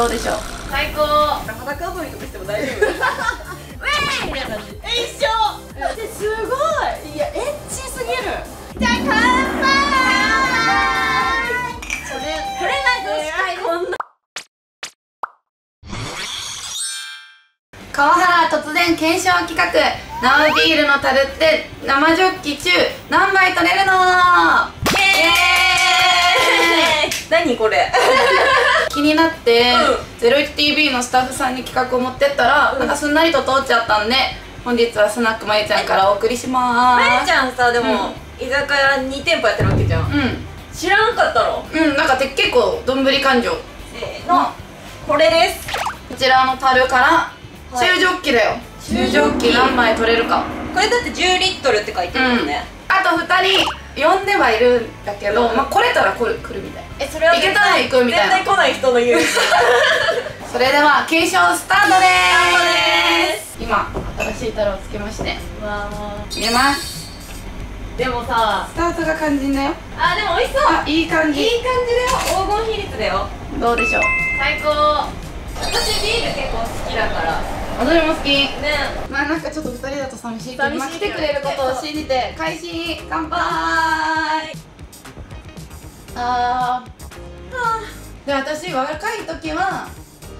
どうでしょう。最高。裸踊りとかしても大丈夫。ウェイみたいな感じ。一緒。ですごい。いやエッチすぎる。じゃあ乾杯。これが女子会。川原突然検証企画、生ビールの樽って生ジョッキ中何杯取れるの？イエーイ。何これ。気になって、01TV のスタッフさんに企画を持ってったら、なんかすんなりと通っちゃったんで、本日はスナックまゆちゃんからお送りしまーす。まゆちゃんさ、でも、居酒屋2店舗やってるわけじゃん。知らんかったの？なんか結構どんぶり勘定。せーの、これです。こちらの樽から。中ジョッキだよ。中ジョッキ何枚取れるか。これだって10リットルって書いてるもんね。あと2人呼んではいるんだけど、まあ来れたら来るみたい。え、それは行けたら行くみたいな。絶対来ない人の言う。それでは検証スタートでーす。今新しい樽をつけまして、入れます。でもさ、スタートが肝心だよ。あ、でも美味しそう。あ、いい感じ。いい感じだよ。黄金比率だよ。どうでしょう。最高。私ビール結構好きだから。私も好きね。まあなんかちょっと2人だと寂しいけど、来てくれることを信じて開始。乾杯。で、私若い時は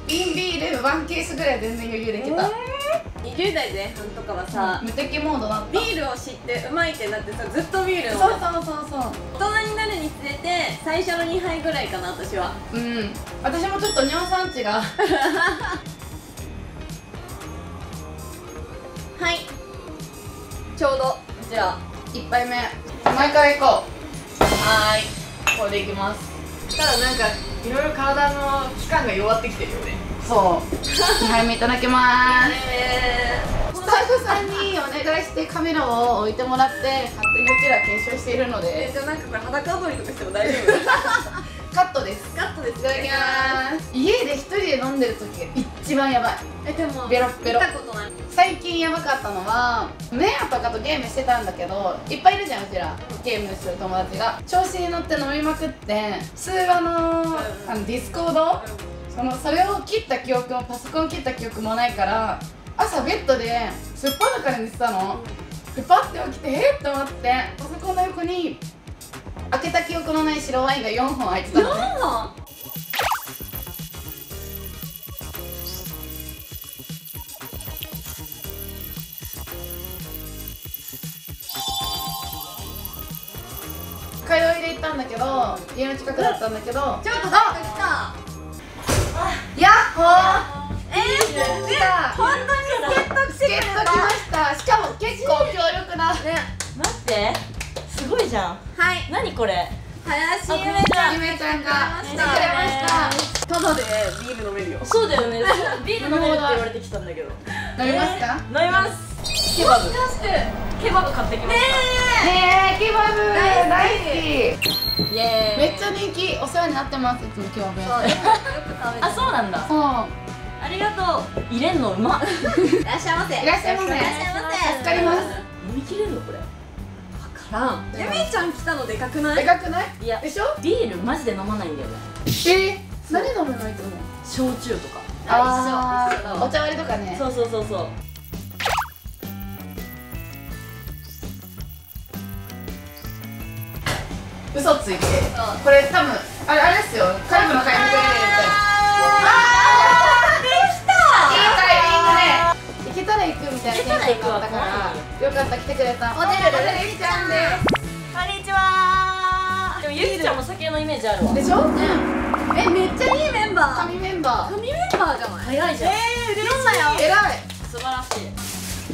瓶ビール1ケースぐらい全然余裕できた。20代前半とかはさ、無敵モードだった。ビールを知ってうまいってなってさ、ずっとビールを。そう、大人になるにつれて最初の2杯ぐらいかな、私は。私もちょっと尿酸値が。はい、ちょうど。じゃあ1杯目毎回いこう。はーい、これでいきます。ただなんかいろいろ体の器官が弱ってきてるよね。そう。2杯目いただきまーす。スタッフさんにお願いしてカメラを置いてもらって勝手にうちら検証しているので。じゃあなんかこれ裸踊りとかしても大丈夫？カットです。カットです。いただきまーす。家で一人で飲んでる時が一番やばい。でもベロッベロ。最近やばかったのは、メアとかとゲームしてたんだけど、いっぱいいるじゃんうちらゲームする友達が。調子に乗って飲みまくって通話のディスコード、それを切った記憶もパソコン切った記憶もないから、朝ベッドですっぱらかに寝てたの。でパッて起きてえっと思って、パソコンの横に開けた記憶のない白ワインが4本開いてたの。4本。通いで行ったんだけど、家の近くだったんだけど、ちょっと誰か来た。やっほー。本当に助っ人来ました。しかも結構強力な。待って、すごいじゃん。はい、何これ。林ゆめちゃんが来てくれました。ただでビール飲めるよ。そうだよね、ビール飲めるって言われてきたんだけど。飲みますか。飲みます。ケバブケバブ買ってきました。ケバブ大好き。めっちゃ人気。お世話になってます、いつもケバブ。あ、そうなんだ。そう、ありがとう。入れんのうまっ。いらっしゃいませ。いらっしゃいませ。助かります。飲みきれるのこれ。わからん。ゆめちゃん来たのでかくない？でかくない？いや、でしょ？ビールマジで飲まないんだよね。何飲むのいつも？焼酎とか。あ、一緒。お茶割りとかね。そうそうそうそう。嘘ついて。これ多分あれですよ、カルブの買い物で。あー、できた。いいタイミングね。行けたら行くみたいなテンションだったから、よかった、来てくれた。おでるるゆきちゃんです。こんにちはー。でもゆきちゃんも酒のイメージあるわ、でしょ。え、めっちゃいいメンバー。神メンバー。神メンバーじゃない？早いじゃん。えろんなよ。えらい、素晴らしい。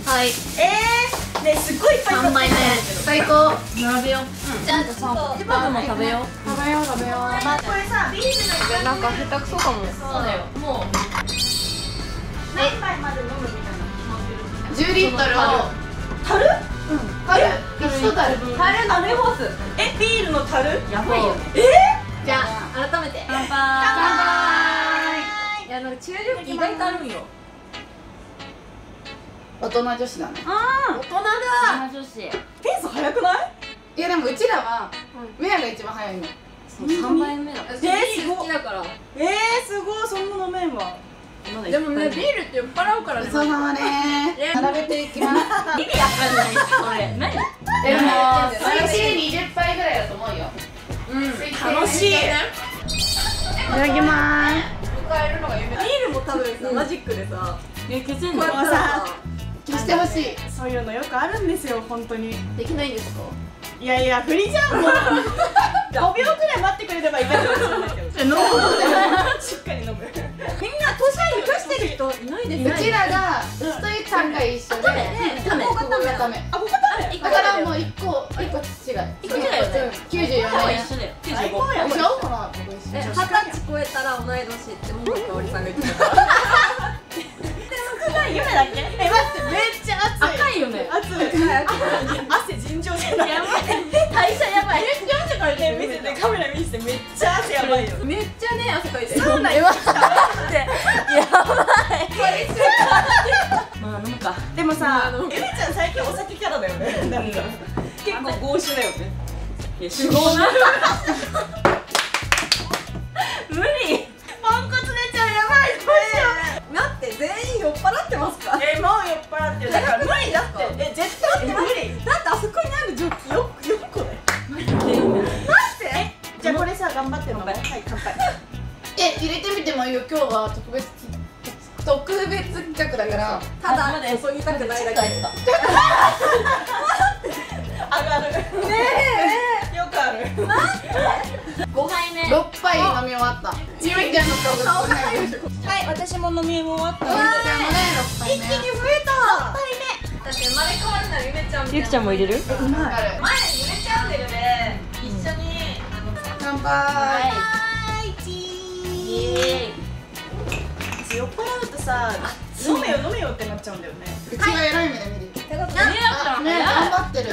はい、ね、すっごいいっぱい。3枚目最高。並べよう。じゃあ3番も食べよう。食べよう。これさ、ビールのなんか下手くそかも。そうだよ、もう何杯まで飲むみたいな決まってる。10リットルを樽？樽一樽。樽鍋ホース。え、ビールの樽やばいよね。じゃあ改めて乾杯。乾杯。いや、なんか中力意外とあるんよ。大人女子だね。大人だ。女子。ペース早くない？いや、でもうちらはメアが一番早いの。3杯目だ。好きだから。すごい、そんな飲める。でもね、ビールって酔っ払うからね。そうだね。並べていきます。意味わかんない。これ何？でも水深20杯ぐらいだと思うよ。うん。楽しい。いただきます。迎えるのが夢。ビールも多分マジックでさ、消せんのさ、消してほしい。そういうのよくあるんですよ、本当に。できないんですか？いやいや、振りじゃんもう。5秒くらい待ってくれればいいかもしれないけど。飲むのしっかり飲む。みんな年を生かしてる人いないですね。うちらがストイックが一緒で、ここがダメ。あ、ここダメ。だからもう一個違い。94年。一緒だよ。95。違うかな。20歳超えたら同い年ってもう香織さんが言ってた。少ない夢だっけ？え、待って、めっちゃ熱い。赤いよね。熱い。汗尋常じゃない。やばい。代謝やばい。見せて、カメラ見せて、めっちゃ汗やばいよ。めっちゃね、汗かいてる。サウナやばい。やばい。まあ飲むか。でもさ、エミちゃん最近お酒キャラだよね。結構豪酒だよね。いや、酒豪な。無理。ポンコツねちゃんやばい。どうしよう。なって全員酔っ払ってますか？え、もう酔っ払ってる。だから無理だって。え、絶対無理。だってあそこにあるジョッキよ。頑張って飲む。はい、乾杯。え、入れてみてもいいよ。今日は特別企画だから。ただ注ぎたくないだけ。上がる。ねえ。よくある。なんで？5杯目。6杯飲み終わった。ちゆみちゃんの顔が。はい、私も飲み終わった。一気に増えた。6杯目。だって生まれ変わるならゆめちゃん。ゆきちゃんも入れる？前ゆめちゃんだよね。一緒に。乾杯。酔っ払うとさ、飲めよ飲めよってなっちゃうんだよね。うちが偉い目で見る。頑張ってる。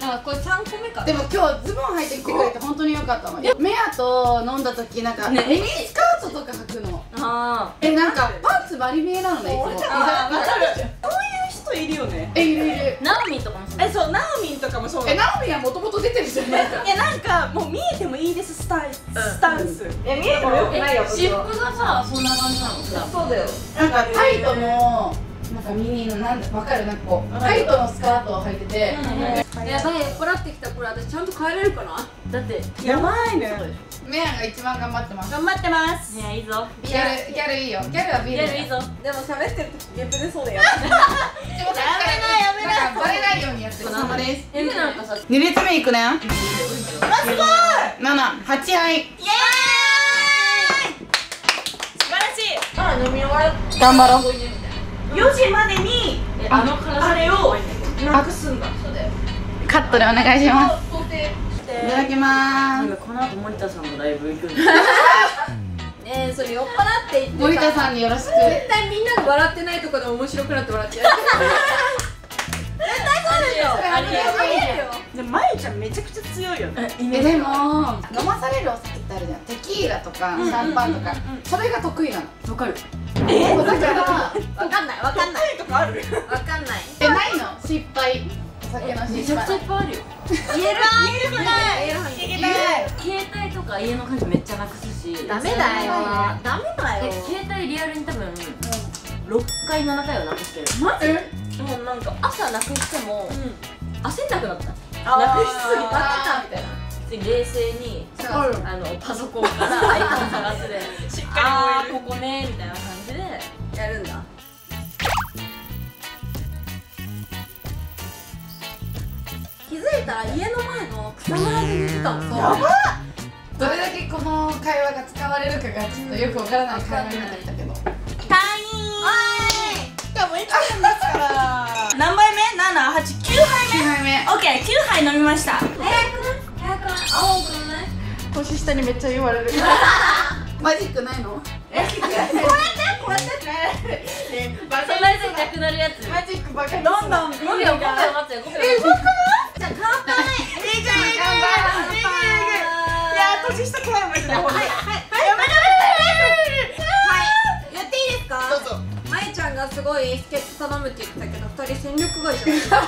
あ、これ3個目か。でも今日ズボン履いてきてくれて本当に良かったの。メアと飲んだ時なんかミニスカートとか履くの。え、なんかパンツバリ見えなのね。そういう人いるよね。え、いるいる。ナオミとかも。え、そう、ナオミとかもそう。え、ナオミはもともと出てるじゃないですか。いや、なんかもう見えてもいいですスタンス。え、見えてもよくないよ。私服がさ、そんな感じなのさ。そうだよ。なんかタイトのなんかミニのなんだわかる、なんかこうタイトのスカートを履いてて。やばい、酔っ払ってきた。これ私ちゃんと帰れるかな。だってやばいね。メアが一番頑張ってます。頑張ってます。ねえ、いいぞ。ギャルいいよ。ギャルはビール。ギャルいいぞ。でも喋ってる時ゲップ出そうだよ。やめない。バレないようにやってる。様です。え、なんかさ、2列目いくね。わ、すごい。7、8杯。イエーイ。素晴らしい。あ、飲み終わる。頑張ろう。4時までにあれをなくすんだ。そうだよ。カットでお願いします。いただきまーす。この後森田さんのライブ行くんです。ねえ、それ酔っ払って言って森田さんによろしく。絶対みんなが笑ってないとこで面白くなって笑っちゃう。絶対そうでしょ。ありえるよ。でもまゆちゃんめちゃくちゃ強いよね。え、でも飲まされるお酒ってあるじゃん。テキーラとかシャンパンとか、それが得意なの。わかる。え、だからわかんない。得意とかある？わかんない。え、ないの？失敗。めちゃくちゃいっぱいあるよ。携帯とか家の鍵めっちゃなくすし。ダメだよ。携帯リアルに多分6回7回はなくしてる。マジ？もうなんか朝なくしても焦んなくなった。なくしすぎたみたいな。冷静にパソコンからアイコン探すで、しっかりここねみたいな感じでやるんだ。気づいたら家の前の草むらに来たもん。やばっ。どれだけこの会話が使われるかがちょっとよくわからない会話になってきたけど。退院。しかも1年ですから。何杯目？7、8、9杯目。9杯目。オッケー、9杯飲みました。早くない？青くない？年下にめっちゃ言われる。マジックないの？え、こうやって。ね、バカなやつなくなるやつ。マジックバカ。どんどん。5秒待って。え、動くの？じゃあ乾杯。いや年下怖いですね。はい、やっていいですか？どうぞ。まゆちゃんがすごい助っ人頼むって言ってたけど、2人戦力外じゃない。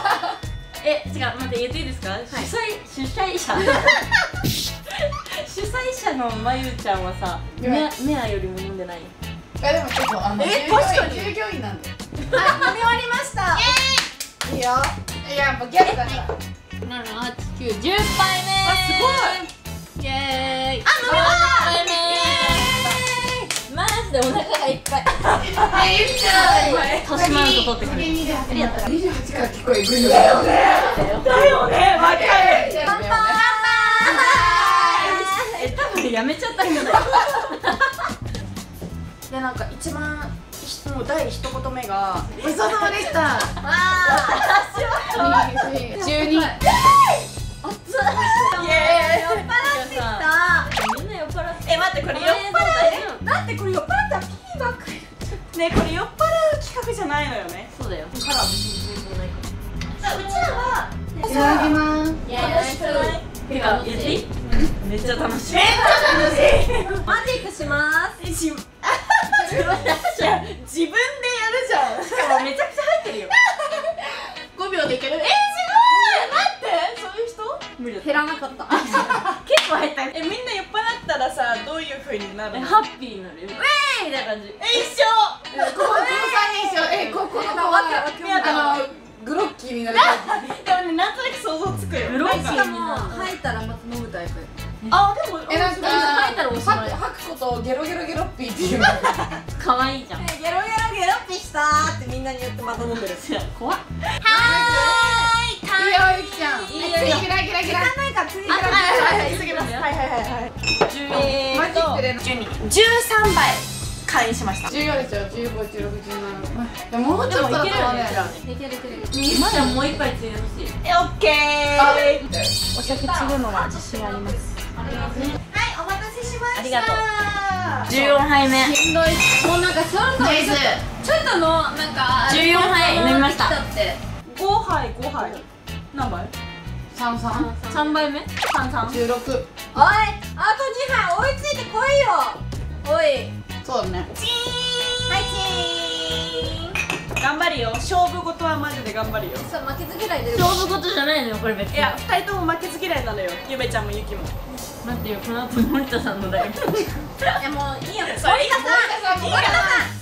え、違う、待って、言っていいですか？主催者。主催者のまゆちゃんはさ、メアよりも飲んでない。え、でもちょっと確かに従業員なんだよ。飲み終わりました。イエーイ。いいよ。いや、もうギャルだから。7、8、9、10杯目。あ、すごい。イエーイ。あ、飲み終わった。マジでお腹がいっぱい。え、いいじゃん。トシマウント取ってくる。28から聞こえるんだよね。だよね、わかる。乾杯。やめちゃったんじゃないで、なんか一番もう第一言目がごちそうさまでした。わあ、12。あっつ。酔っ払ってきた。みんな酔っ払って。え、待って、これ酔っ払って。だってこれ酔っ払ったらピーばっかり。ね、これ酔っ払う企画じゃないのよね。そうだよ。カラーもないから。うちらは。いただきます。てか、やっていい？めっちゃ楽しい。めっちゃ楽しい。マジックします。し、自分でやるじゃん。しかもめちゃくちゃ入ってるよ。5秒でいける。すごい。待って、そういう人？無理。減らなかった。結構入った。みんな酔っ払ったらさ、どういう風になるの？ハッピーになるよ。ウェーイみたいな感じ。一緒。この3人一緒。この終わった。グロッキーになる感じ。でもね、なんとなく想像つくよ。グロッキーになる。吐いたらまた飲むタイプ。あ、でもなんか吐いたらおしまい。吐くことをゲロゲロゲロッピーっていう。可愛いじゃん。ゲロゲロゲロッピーしたーってみんなに言ってまた飲んでる。怖っ。はーい。いいよ、ゆきちゃん。いいよ。次ギラギラギラ。時間ないから次ギラギラ。はいはいはい。急ぎます。はいはいはい。13杯。会員しました。14ですよ。15、16、17。でももうちょっとだとね。いけるいける。まだもう一杯ついてほしい。オッケー。お酒継ぐのは自信あります。はい、お待たせしました。ありがとう。14杯目。しんどい。もうなんかそろそろちょっとのなんか14杯飲みました。5杯。何杯？3杯目。3、16。おい、あと2杯追いついてこいよ。おい。そうね。チーン。はい、チーン。頑張るよ。勝負事はマジで頑張るよ。そう、負けず嫌いで。勝負事じゃないのよ、これ別に。いや、2人とも負けず嫌いなのよ。ゆめちゃんもゆきも。待ってよ、この後森田さんのライブ。いや、もういいよ。森田さん。森田さん。す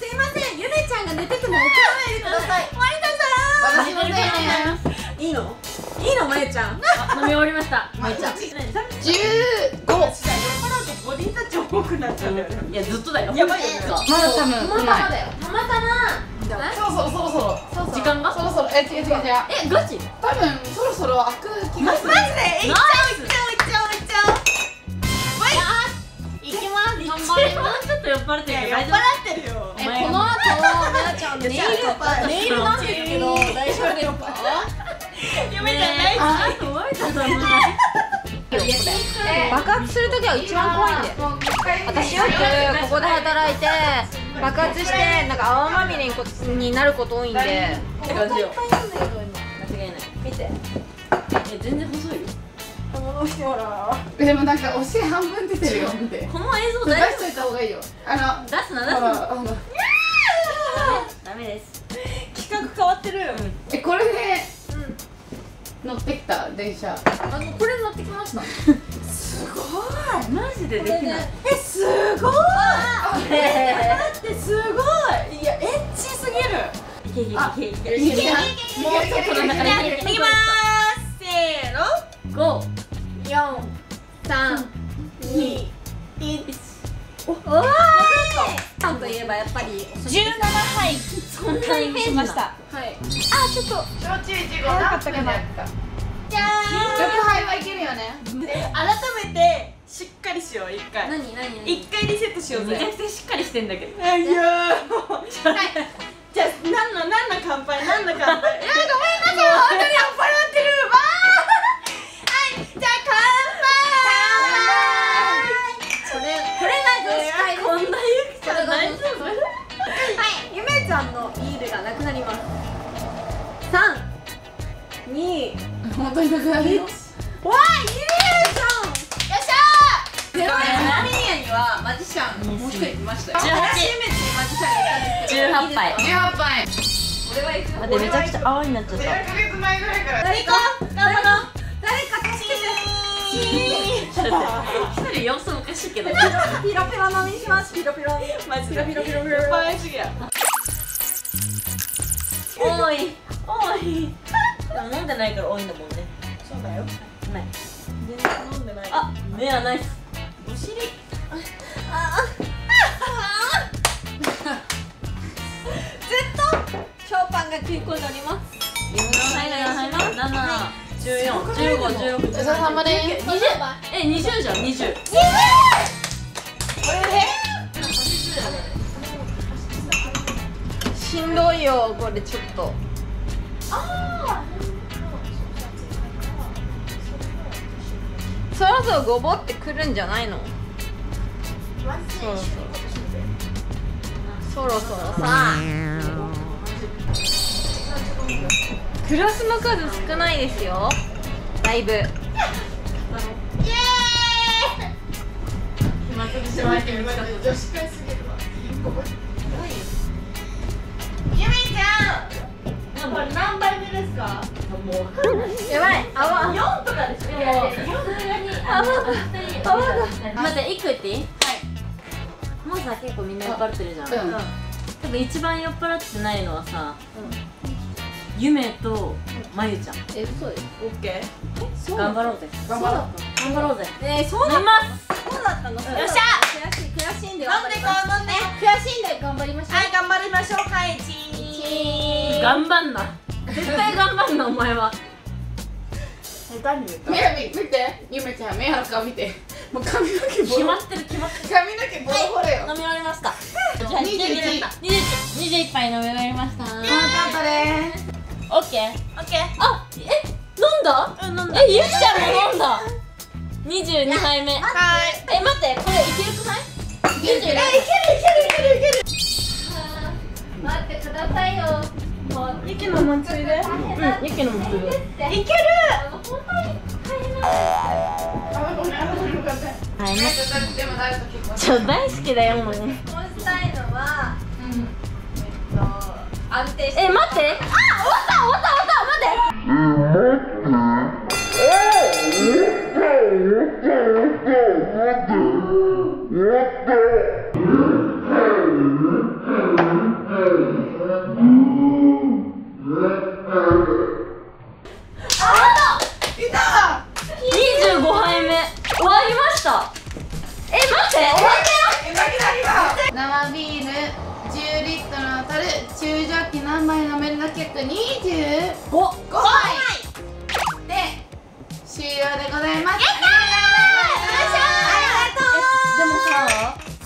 いません、ゆめちゃんが寝てても怒らないでください。森田さん。私も寝ない。いいの？いいの、まゆちゃん。飲み終わりました。まゆちゃん。15。ボディタッチ多くなっちゃうんだよね。いや、ずっとだよ。やばいよ。まだ多分。まだだよ。たまたな。そろそろ。時間が？そろそろ。違う。え、ガチ？多分そろそろ開く気がする。マジで？いっちゃおう。はい。行きます。頑張ります。ちょっと酔っ払ってる。酔っ払ってるよ。え、この後まやちゃんネイルなんですけど大丈夫だよ。ゆめちゃん大好き。怖いだろ。爆発するときは一番怖いんだよ。私よくここで働いて爆発してなんか泡まみれになること多いんで。って感じよ。間違いない。見て。え、全然細いよ。戻してもらう。でもなんかお尻半分出てるよ。この映像出しといた方がいいよ。出すな。ダメです。企画変わってる。え、これね。乗ってきた電車。これ乗ってきました。すごい。マジでできない。え、すごい。だってすごい。いや、エッチすぎる。いけ。もうちょっとの中で。いきまーす。せーの。5、4、3、2、1。おお。パンといえばやっぱり17杯。そんなイメージました。はい。あ、ちょっと焼酎1合なかったけど。じゃあ6杯はいけるよね。改めてしっかりしよう一回。何？1回リセットしようぜ。めちゃくちゃしっかりしてんだけど。いや。じゃあ何の乾杯。いや、ごめんなさい。本当に酔っ払ってる。はい。じゃあ乾杯。これがゆきちゃん大丈夫？はい。ゆめちゃんのビールがなくなります。3、2。本当になくなるよ。わあ、イエーイ。よっしゃー。ゼロエンにはマジシャンもう一人来ましたよ。18杯。18杯。俺は行く。待って、めちゃくちゃ泡になっちゃった。1ヶ月前ぐらいから。誰か助けて。一人様子おかしいけど。ピロピロ飲みします。ピロピロ。マジでピロピロピロ。マジや。おいおい。飲んでないから多いんだもんね。そうだよ。ない。全然飲んでない。あ、目はナイス。お尻。ああ。健康になります。7、14、15、16。お疲れ様です。20じゃん、20。これで？しんどいよ、これちょっと。ああ。そろそろごぼってくるんじゃないの？そろそろさ。グラスの数少ないですよ。だいぶ。イエーイ。また私は相手に向かって女子会すぎるわ。ゆみちゃん。これ何杯目ですか？もうわかんない。やばい。泡4とかですね。泡が。また1個言っていい？はい。もうさ結構みんな酔っ払ってるじゃん。多分一番酔っ払ってないのはさ。ゆめとまゆちゃん。え、そうです。オッケー。頑張ろうぜ。頑張ろうぜ。そうなります。そうだったの。よっしゃ。悔しいんで。飲んで。悔しいんで頑張りましょう。はい、頑張りましょう。はい、チーン。頑張んな。絶対頑張んなお前は。下手に言った。みやび見て。ゆめちゃん目あるか見て。もう髪の毛決まってる。髪の毛ボロボロよ。飲み終わりました。21杯飲み終わりました。頑張れ。オッケー。あ、飲んだ。ゆきちゃんも飲んだ。22杯目。はい。待って、これいけるくない？いける。待ってくださいよ。もうゆきのもついで。いける。本当に大変だ。ごめん。大好きだよもう。もうしたいのは。安定して。待って。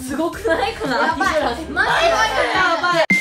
すごくないかな。やばい。